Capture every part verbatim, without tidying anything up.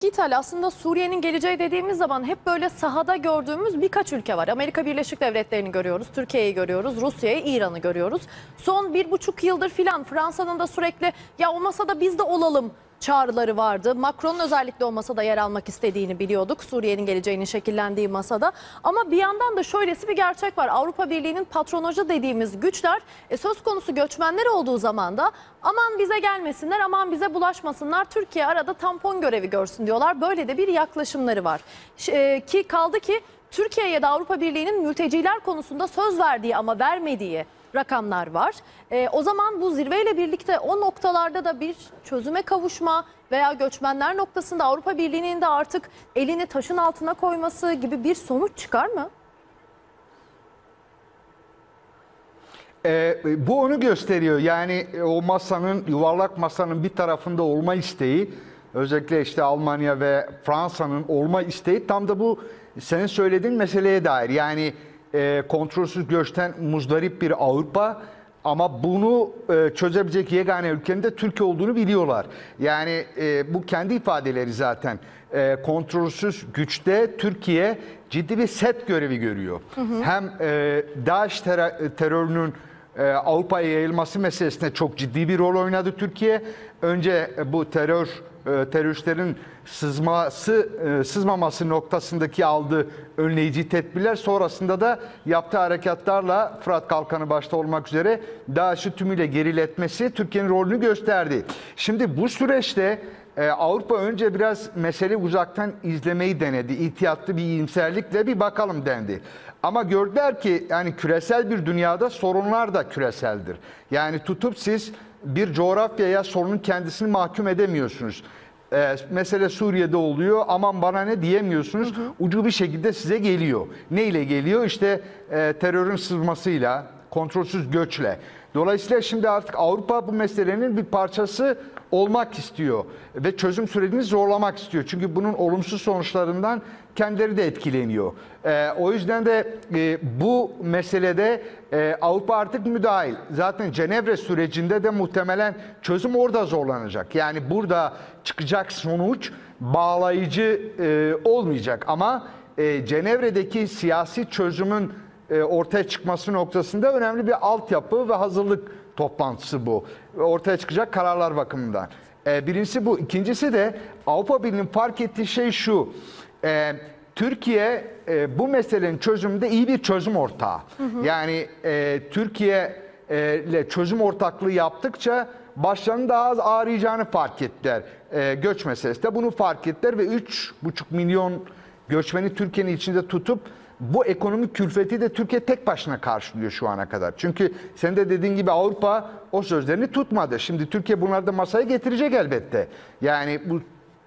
Gital, aslında Suriye'nin geleceği dediğimiz zaman hep böyle sahada gördüğümüz birkaç ülke var. Amerika Birleşik Devletleri'ni görüyoruz, Türkiye'yi görüyoruz, Rusya'yı, İran'ı görüyoruz. Son bir buçuk yıldır filan Fransa'nın da sürekli ya olmasa da biz de olalım çağrıları vardı. Macron'un özellikle o masada yer almak istediğini biliyorduk. Suriye'nin geleceğinin şekillendiği masada. Ama bir yandan da şöylesi bir gerçek var. Avrupa Birliği'nin patronajı dediğimiz güçler e, söz konusu göçmenler olduğu zaman da aman bize gelmesinler, aman bize bulaşmasınlar, Türkiye arada tampon görevi görsün diyorlar. Böyle de bir yaklaşımları var. E, ki kaldı ki Türkiye'ye de Avrupa Birliği'nin mülteciler konusunda söz verdiği ama vermediği rakamlar var. E, o zaman bu zirveyle birlikte o noktalarda da bir çözüme kavuşma veya göçmenler noktasında Avrupa Birliği'nin de artık elini taşın altına koyması gibi bir sonuç çıkar mı? E, bu onu gösteriyor. Yani o masanın, yuvarlak masanın bir tarafında olma isteği, özellikle işte Almanya ve Fransa'nın olma isteği tam da bu senin söylediğin meseleye dair. Yani E, kontrolsüz göçten muzdarip bir Avrupa, ama bunu e, çözebilecek yegane ülkenin de Türkiye olduğunu biliyorlar. Yani e, bu kendi ifadeleri zaten. E, kontrolsüz güçte Türkiye ciddi bir set görevi görüyor. Hı hı. Hem e, Daeş ter terörünün e, Avrupa'ya yayılması meselesinde çok ciddi bir rol oynadı Türkiye. Önce e, bu terör e, teröristlerin sızması, e, sızmaması noktasındaki aldığı önleyici tedbirler, sonrasında da yaptığı harekatlarla Fırat Kalkanı başta olmak üzere Daeş'i tümüyle geriletmesi Türkiye'nin rolünü gösterdi. Şimdi bu süreçte e, Avrupa önce biraz mesele uzaktan izlemeyi denedi. İhtiyatlı bir iyimserlikle bir bakalım dendi. Ama gördüler ki yani küresel bir dünyada sorunlar da küreseldir. Yani tutup siz bir coğrafyaya sorunun kendisini mahkum edemiyorsunuz. Ee, mesele Suriye'de oluyor, aman bana ne diyemiyorsunuz. Hı hı. Ucu bir şekilde size geliyor. Neyle geliyor? İşte e, terörün sızmasıyla, kontrolsüz göçle. Dolayısıyla şimdi artık Avrupa bu meselenin bir parçası olmak istiyor ve çözüm sürecini zorlamak istiyor. Çünkü bunun olumsuz sonuçlarından kendileri de etkileniyor. E, o yüzden de e, bu meselede e, Avrupa artık müdahil. Zaten Cenevre sürecinde de muhtemelen çözüm orada zorlanacak. Yani burada çıkacak sonuç bağlayıcı e, olmayacak. Ama e, Cenevre'deki siyasi çözümün ortaya çıkması noktasında önemli bir altyapı ve hazırlık toplantısı bu. Ortaya çıkacak kararlar bakımından. Birincisi bu. İkincisi de Avrupa Birliği'nin fark ettiği şey şu. Türkiye bu meselenin çözümünde iyi bir çözüm ortağı. Hı hı. Yani Türkiye ile çözüm ortaklığı yaptıkça başlarının daha az ağrıyacağını fark ettiler. Göç meselesi de bunu fark ettiler ve üç buçuk milyon göçmeni Türkiye'nin içinde tutup bu ekonomik külfeti de Türkiye tek başına karşılıyor şu ana kadar. Çünkü sen de dediğin gibi Avrupa o sözlerini tutmadı. Şimdi Türkiye bunları da masaya getirecek elbette. Yani bu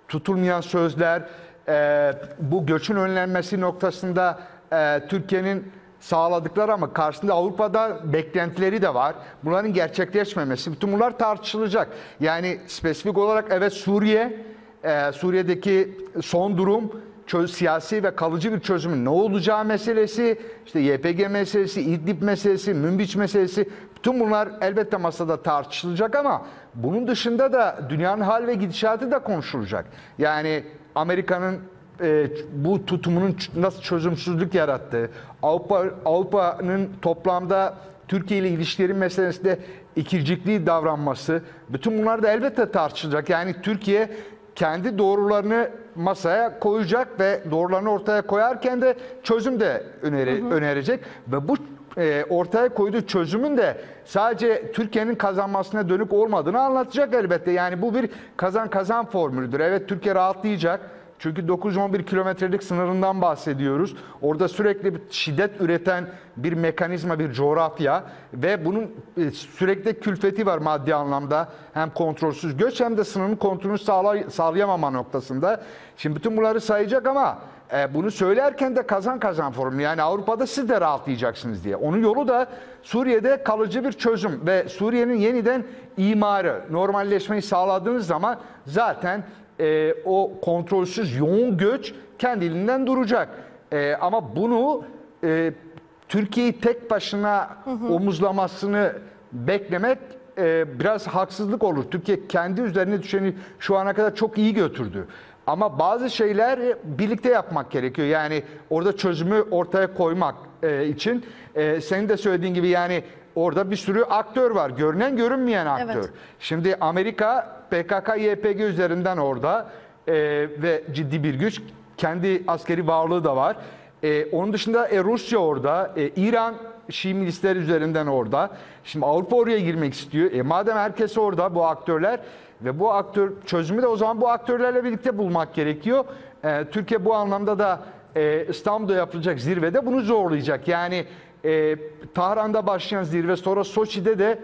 tutulmayan sözler, e, bu göçün önlenmesi noktasında e, Türkiye'nin sağladıkları ama karşısında Avrupa'da beklentileri de var. Bunların gerçekleşmemesi, bütün bunlar tartışılacak. Yani spesifik olarak evet Suriye, e, Suriye'deki son durum, Çöz, siyasi ve kalıcı bir çözümün ne olacağı meselesi, işte Y P G meselesi, İdlib meselesi, Münbiç meselesi, bütün bunlar elbette masada tartışılacak ama bunun dışında da dünyanın hal ve gidişatı da konuşulacak. Yani Amerika'nın e, bu tutumunun nasıl çözümsüzlük yarattığı, Avrupa, Avrupa'nın toplamda Türkiye ile ilişkilerin meselesinde ikircikli davranması, bütün bunlar da elbette tartışılacak. Yani Türkiye kendi doğrularını masaya koyacak ve doğrularını ortaya koyarken de çözüm de öneri, hı hı. önerecek. Ve bu e, ortaya koyduğu çözümün de sadece Türkiye'nin kazanmasına dönük olmadığını anlatacak elbette. Yani bu bir kazan kazan formülüdür. Evet Türkiye rahatlayacak. Çünkü dokuz on bir kilometrelik sınırından bahsediyoruz. Orada sürekli bir şiddet üreten bir mekanizma, bir coğrafya ve bunun sürekli külfeti var maddi anlamda. Hem kontrolsüz göç hem de sınırın kontrolünü sağlay sağlayamama noktasında. Şimdi bütün bunları sayacak ama e, bunu söylerken de kazan kazan formülü. Yani Avrupa'da siz de rahatlayacaksınız diye. Onun yolu da Suriye'de kalıcı bir çözüm ve Suriye'nin yeniden imarı, normalleşmeyi sağladığınız zaman zaten E, o kontrolsüz yoğun göç kendiliğinden duracak. E, ama bunu e, Türkiye'yi tek başına hı hı. omuzlamasını beklemek e, biraz haksızlık olur. Türkiye kendi üzerine düşeni şu ana kadar çok iyi götürdü. Ama bazı şeyler birlikte yapmak gerekiyor. Yani orada çözümü ortaya koymak e, için e, senin de söylediğin gibi yani orada bir sürü aktör var. Görünen görünmeyen aktör. Evet. Şimdi Amerika P K K Y P G üzerinden orada e, ve ciddi bir güç. Kendi askeri varlığı da var. E, onun dışında e, Rusya orada, e, İran Şii milisleri üzerinden orada. Şimdi Avrupa oraya girmek istiyor. E, madem herkes orada bu aktörler ve bu aktör çözümü de o zaman bu aktörlerle birlikte bulmak gerekiyor. E, Türkiye bu anlamda da e, İstanbul'da yapılacak zirvede bunu zorlayacak. Yani e, Tahran'da başlayan zirve sonra Soçi'de de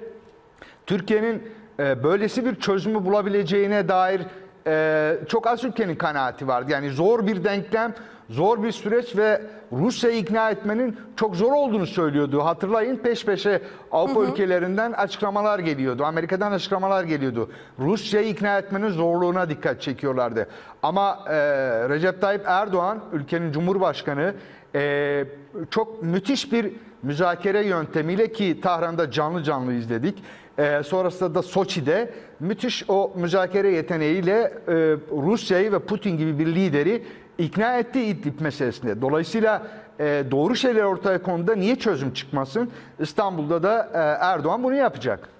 Türkiye'nin e, böylesi bir çözümü bulabileceğine dair Ee, çok az ülkenin kanaati vardı. Yani zor bir denklem, zor bir süreç ve Rusya'yı ikna etmenin çok zor olduğunu söylüyordu. Hatırlayın, peş peşe Avrupa hı hı. ülkelerinden açıklamalar geliyordu. Amerika'dan açıklamalar geliyordu. Rusya'yı ikna etmenin zorluğuna dikkat çekiyorlardı. Ama e, Recep Tayyip Erdoğan, ülkenin Cumhurbaşkanı, e, çok müthiş bir müzakere yöntemiyle ki Tahran'da canlı canlı izledik. Ee, sonrasında da Soçi'de müthiş o müzakere yeteneğiyle e, Rusya'yı ve Putin gibi bir lideri ikna etti İdlib meselesinde. Dolayısıyla e, doğru şeyler ortaya konuda niye çözüm çıkmasın? İstanbul'da da e, Erdoğan bunu yapacak.